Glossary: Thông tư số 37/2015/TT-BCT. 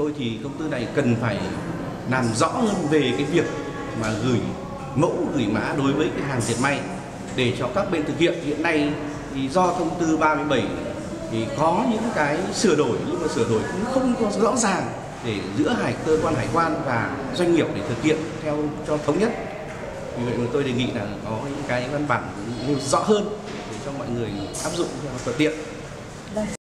Tôi thì công tư này cần phải làm rõ hơn về cái việc mà gửi mẫu, gửi mã đối với cái hàng dệt may để cho các bên thực hiện. Hiện nay thì do thông tư 37 thì có những cái sửa đổi, nhưng mà sửa đổi cũng không có rõ ràng để giữa cơ quan hải quan và doanh nghiệp để thực hiện theo cho thống nhất. Vì vậy mà tôi đề nghị là có những cái văn bản rõ hơn để cho mọi người áp dụng cho thuận tiện.